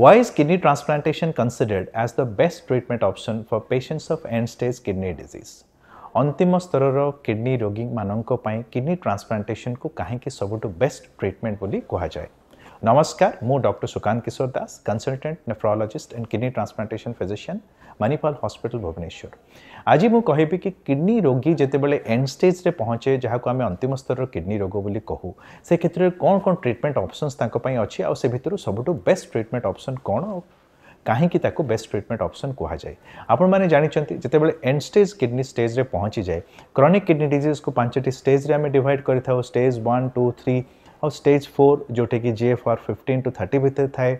Why is kidney transplantation considered as the best treatment option for patients of end-stage kidney disease? अंतिम स्तर kidney रोगी मानक kidney transplantation को कहीं सबुठ best treatment बोली कहा जाए। नमस्कार, मु doctor Sukanta Das, consultant nephrologist and kidney transplantation physician, Manipal hospital Bhubaneswar. आज मु कहि कि किडनी रोगी जितेबाला एंड स्टेज रे पहुंचे, जहाक आम अंतिम स्तर किडनी रोग बोली कहू, से क्षेत्र में कौन कौन ट्रीटमेंट ऑप्शंस अच्छी और से भितर सबुठ बेस्ट ट्रीटमेंट ऑप्शन कौन, कहीं बेस्ट ट्रीटमेंट ऑप्शन कह जाए। आपने जानते जितेबाला एंड स्टेज किडनी स्टेज रे पहुंची जाए, क्रॉनिक किडनी डिजीज को 5टी स्टेज रे आम डिवाइड करें, स्टेज 1, 2, 3 और स्टेज 4 जोटे कि GFR 15 to 30 भितर थाए,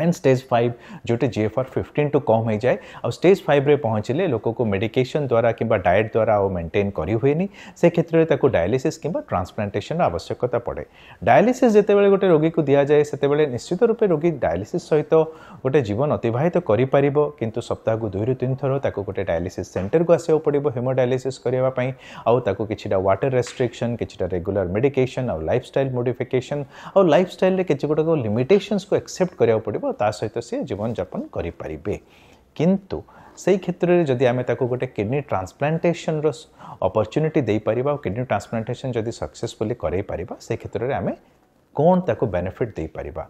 एंड स्टेज 5 जोटे GFR 15 टू कम हो जाए। और स्टेज 5 रे पहुँचले लोक को मेडिकेशन द्वारा कि डाएट द्वारा और मेन्टेन करी हुए, से क्षेत्र में डायलिसिस कि ट्रांसप्लांटेशन आवश्यकता पड़े। डायलिसिस जितेबाला गोटे रोगी को दि जाए, से निश्चित रूपे रोगी डायलिसिस सहित गोटे जीवन अतिवाहित करें, किंतु सप्ताह को 2 ରୁ 3 ଥର गोटे डायलिसिस सेंटर को आसवा पड़ो हेमो डायलिसिस करने, कि वाटर रेस्ट्रिक्शन, कि रेगुलर मेडिकेशन और लाइफस्टाइल मोडिफिकेशन और लाइफस्टाइल कि गोटे लिमिटेशंस को एक्सेप्ट कराया पड़ो, सहित सी जीवन जापन करें। किंतु से क्षेत्र में जदि आम गोटे किडनी ट्रांसप्लांटेशन अपॉर्चुनिटी दे पारिबा और किडनी ट्रांसप्लांटेशन जदि सक्सेसफुली करे पारिबा, से क्षेत्र में आम कौन ताको बेनिफिट दे पारिबा।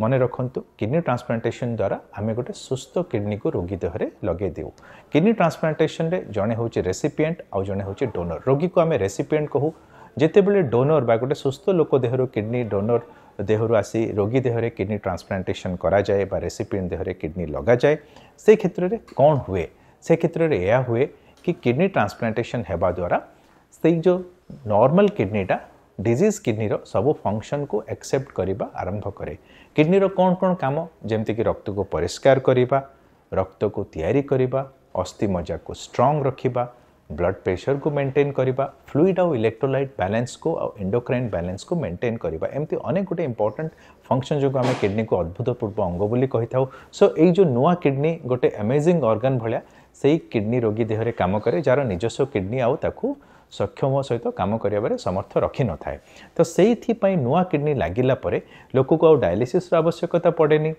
मन रखंतु किडनी ट्रांसप्लांटेशन द्वारा आम गोटे सुस्थ किडनी को रोगी देहरे लगे देऊ। किडनी ट्रांसप्लांटेशन रे जणे होउची रेसिपिएंट और जणे होउची डोनर। रोगी को आम रेसिपिएंट कहू। जेतेबेले डोनर बा गोटे सुस्थ लोक देहरो किडनी डोनर देहरु आसी रोगी देहरे किडनी ट्रांसप्लांटेशन करा जाए बा रेसिपिएंट देहरे किडनी लगा जाए, से क्षेत्र में कौन हुए, से क्षेत्र में यह हुए कि किडनी ट्रांसप्लांटेशन हेबा द्वारा से जो नॉर्मल किडनीटा डिजीज किडनी सबु फंक्शन को एक्सेप्ट करवा आरंभ करे। किडनी कौन कौन काम, जमती कि रक्त को परिष्कार करवा, रक्त को तैयारी करवा, अस्थि मज्जा को स्ट्रॉन्ग रखिबा, ब्लड प्रेशर को मेंटेन करवा, फ्लूइड और इलेक्ट्रोलाइट बैलेंस को और एंडोक्राइन बैलेंस को मेंटेन करवा, एमती अनेक गोटे इंपोर्टेंट फंक्शन जो आम किडनी को अद्भुतपूर्व अंग बोली कही था। सो यही जो नुआ किडनी गोटे अमेजिंग ऑर्गन भलिया से किडनी रोगी देहरे काम करे, जार निजस्व किडनी आउ ताकू सक्षम सहित काम कर समर्थ रखी न थाए। तो से नुआ किडनी लगिला पर लोक को डायलिसिस आवश्यकता पड़ेनी,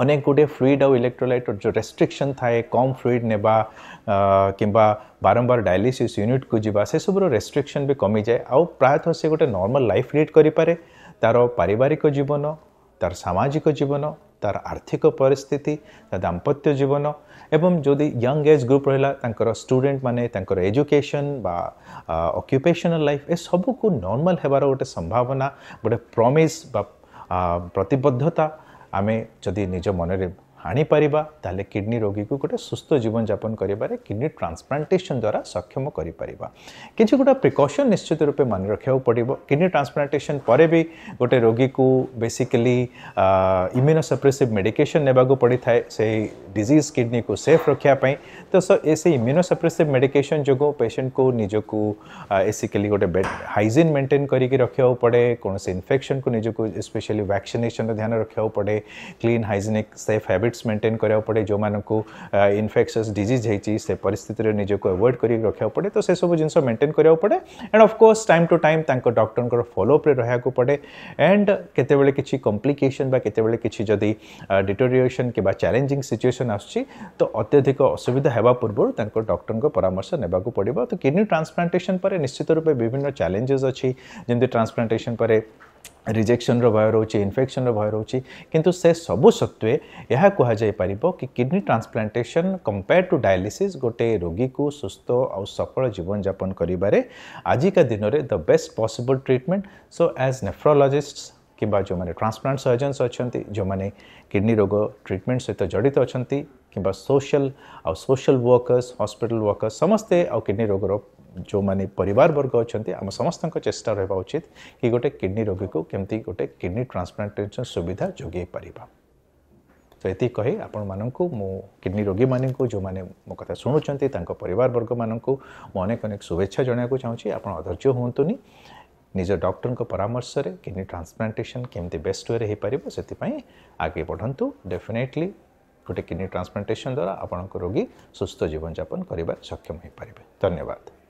अनेक गुटे फ्लूइड और इलेक्ट्रोलाइट जो रेस्ट्रिक्शन थाए, कम फ्लूइड नेबा किंबा बारंबार डायलिसिस यूनिट को जीवा, से सबरो रेस्ट्रिक्शन भी कमी जाए आउ प्रायतः से गोटे नॉर्मल लाइफ लीड करि पारे। तार पारिवारिक जीवन, तार सामाजिक जीवन, तार आर्थिक परिस्थिति, तार दाम्पत्य जीवन एवं जदि यंग एज ग्रुप रहिला तांकर स्टूडेंट माने तांकर एजुकेशन बा ऑक्युपेशनल लाइफ, ए सब को नॉर्मल हेबार गोटे संभावना, गोटे प्रॉमिस बा प्रतिबद्धता आमे जदि निज मनरे आनी पारिबा, ताले किडनी रोगी को गोटे सुस्थ जीवन जापन करिबारे किडनी ट्रांसप्लांटेशन द्वारा सक्षम करि पारिबा। किछि गोटा प्रिकॉशन निश्चित रूपे मन रखिया पड़िबो। किडनी ट्रांसप्लांटेशन परे भी गोटे रोगी को बेसिकली इम्यूनोसप्रेसिव मेडिकेशन नेबा को पड़ी थाए, से डिजीज किडनी को सेफ रखिया पई। तो सो एसे इम्यूनोसप्रेसिव मेडिकेशन जो पेशेंट को निज को बेसिकली गोटे बेड हाइजीन मेंटेन करिकि रखिया पड़े, कोन से इन्फेक्शन को निज को स्पेशली वैक्सीनेशन ध्यान रखिया पड़े, clean hygienic safe habit maintain कराया पड़े, जो मानको इन्फेक्शस डिजीज होती से परिस्थिति रे निज को अवॉइड करी रखिया पड़े। तो से सब जिनस मेंटेन कराया पड़े and of course time to time तांको डॉक्टर को फॉलो अप रे रहया को पड़े। एंड केतेबेले किछि कॉम्प्लिकेशन बा केतेबेले किछि जदी डिटोरिएशन किबा चैलेंजिंग सिचुएशन आछी, तो अत्यधिक असुविधा हेबा पूर्व तांको डॉक्टर को परामर्श नेबा को पड़िबो। तो किडनी ट्रांसप्लांटेशन पर निश्चित रूपे विभिन्न चैलेंजेस अछि, जेंति ट्रांसप्लांटेशन पर रिजेक्शन रो भय रोचे, इन्फेक्शन रो भय रोचे, किंतु से सबु सत्वे यह कहा जाय परिबो कि kidney transplantation compare to dialysis गोटे रोगी को सुस्थ और सफल जीवन जापन करिबारे आज का दिन रे the best possible treatment. So as nephrologists किबा जो माने ट्रांसप्लांट सर्जन्स अछंती, जो माने किडनी रोग ट्रीटमेंट सहित जड़ित अछंती, किबा सोशल और सोशल वर्कर्स, हॉस्पिटल वर्कर्स समस्ते और किडनी रोग जो माने परिवार वर्ग अछंती, हम समस्त चेष्टा रहबा उचित कि गोटे किडनी रोगी को केमती गोटे किडनी ट्रांसप्लांटेशन सुविधा जोगे परिबा। तो ये कही आपण माननकु मो किडनी रोगी माननकु जो माने मो कथा सुनुचंती तांको परिवार वर्ग माननकु मो अनेक अनेक शुभेच्छा जणाया को चाहूची। आपण अधर्ज्य होंतुनी, निज डॉक्टर को परामर्श रे किडनी ट्रांसप्लांटेशन केमती बेस्ट वे रे हे परिबो सेति पई आगे बढ़ंतु। डेफिनेटली गोटे किडनी ट्रांसप्लांटेशन द्वारा आपण को रोगी सुस्थ जीवन जापन करिबा सक्षम हे परिबे। धन्यवाद।